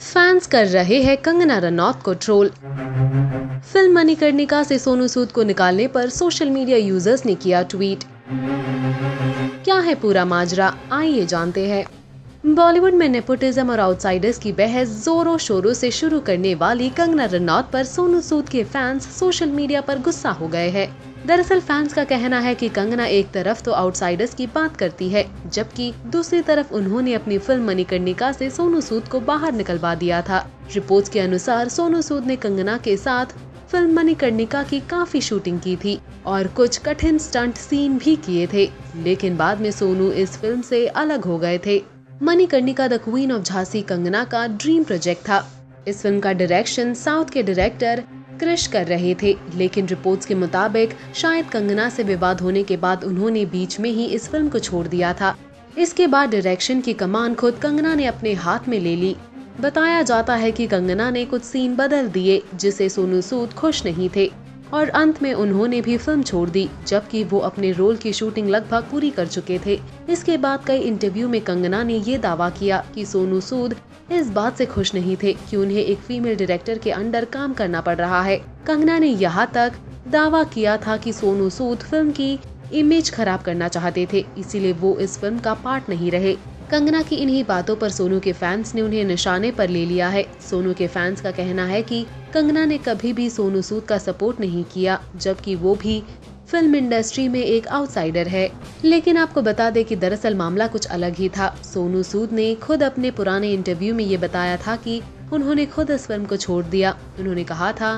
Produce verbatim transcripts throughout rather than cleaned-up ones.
Fans कर रहे हैं कंगना रनौत को ट्रोल। फिल्म मणिकर्णिका से सोनू सूद को निकालने पर सोशल मीडिया यूजर्स ने किया ट्वीट। क्या है पूरा माजरा, आइए जानते हैं। बॉलीवुड में नेपोटिज्म और आउटसाइडर्स की बहस जोरों शोरों से शुरू करने वाली कंगना रनौत पर सोनू सूद के फैंस सोशल मीडिया पर गुस्सा हो गए हैं। दरअसल फैंस का कहना है कि कंगना एक तरफ तो आउटसाइडर्स की बात करती है, जबकि दूसरी तरफ उन्होंने अपनी फिल्म मणिकर्णिका से सोनू सूद को बाहर निकलवा दिया था। रिपोर्ट्स के अनुसार सोनू सूद ने कंगना के साथ फिल्म मणिकर्णिका की काफी शूटिंग की थी और कुछ कठिन स्टंट सीन भी किए थे, लेकिन बाद में सोनू इस फिल्म से अलग हो गए थे। Manikarnika the queen of Jhansi Kangana का ड्रीम प्रोजेक्ट था। इस फिल्म का डायरेक्शन साउथ के डायरेक्टर क्रिश कर रहे थे, लेकिन रिपोर्ट्स के मुताबिक शायद कंगना से विवाद होने के बाद उन्होंने बीच में ही इस फिल्म को छोड़ दिया था। इसके बाद डायरेक्शन की कमान खुद कंगना ने अपने हाथ में ले ली। बताया जाता है कि कंगना ने कुछ सीन बदल दिए, जिससे सोनू सूद खुश नहीं थे और अंत में उन्होंने भी फिल्म छोड़ दी, जबकि वो अपने रोल की शूटिंग लगभग पूरी कर चुके थे। इसके बाद कई इंटरव्यू में कंगना ने ये दावा किया कि सोनू सूद इस बात से खुश नहीं थे कि उन्हें एक फीमेल डायरेक्टर के अंडर काम करना पड़ रहा है। कंगना ने यहाँ तक दावा किया था कि सोनू सूद फिल्म की इमेज खराब करना चाहते थे, इसीलिए वो इस फिल्म का पार्ट नहीं रहे। कंगना की इन्हीं बातों पर सोनू के फैंस ने उन्हें निशाने पर ले लिया है। सोनू के फैंस का कहना है कि कंगना ने कभी भी सोनू सूद का सपोर्ट नहीं किया, जबकि वो भी फिल्म इंडस्ट्री में एक आउटसाइडर है। लेकिन आपको बता दें कि दरअसल मामला कुछ अलग ही था। सोनू सूद ने खुद अपने पुराने इंटरव्यू में ये बताया था कि उन्होंने खुद इस फिल्म को छोड़ दिया। उन्होंने कहा था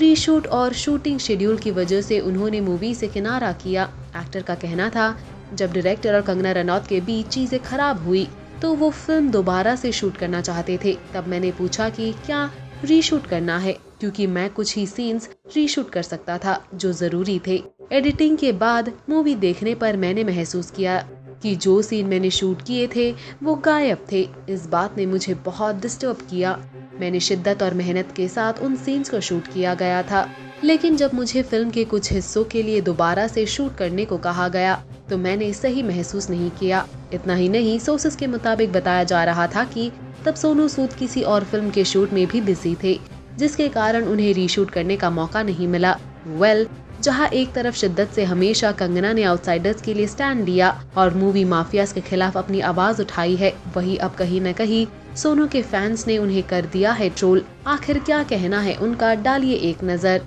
रीशूट और शूटिंग शेड्यूल की वजह से उन्होंने मूवी से किनारा किया। एक्टर का कहना था जब डायरेक्टर और कंगना रनौत के बीच चीजें खराब हुई तो वो फिल्म दोबारा से शूट करना चाहते थे। तब मैंने पूछा कि क्या रीशूट करना है, क्योंकि मैं कुछ ही सीन्स रीशूट कर सकता था जो जरूरी थे। एडिटिंग के बाद मूवी देखने पर मैंने महसूस किया कि जो सीन मैंने शूट किए थे वो गायब थे। इस बात ने मुझे बहुत डिस्टर्ब किया। मैंने शिद्दत और मेहनत के साथ उन सीन्स को शूट किया गया था, लेकिन जब मुझे फिल्म के कुछ हिस्सों के लिए दोबारा से शूट करने को कहा गया तो मैंने सही महसूस नहीं किया। इतना ही नहीं, सोर्सेस के मुताबिक बताया जा रहा था कि तब सोनू सूद किसी और फिल्म के शूट में भी बिजी थे, जिसके कारण उन्हें रीशूट करने का मौका नहीं मिला। वेल well, जहां एक तरफ शिद्दत से हमेशा कंगना ने आउटसाइडर्स के लिए स्टैंड लिया और मूवी माफियाज के खिलाफ अपनी आवाज उठाई है, वहीं अब कहीं न कहीं सोनू के फैंस ने उन्हें कर दिया है ट्रोल। आखिर क्या कहना है उनका, डालिए एक नजर।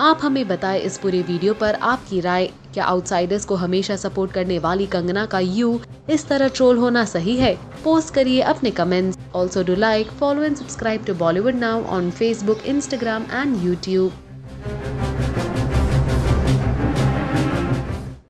आप हमें बताएं इस पूरे वीडियो पर आपकी राय। क्या आउटसाइडर्स को हमेशा सपोर्ट करने वाली कंगना का यू इस तरह ट्रोल होना सही है? पोस्ट करिए अपने comments. Also do like, follow and subscribe to Bollywood now on Facebook, Instagram and YouTube.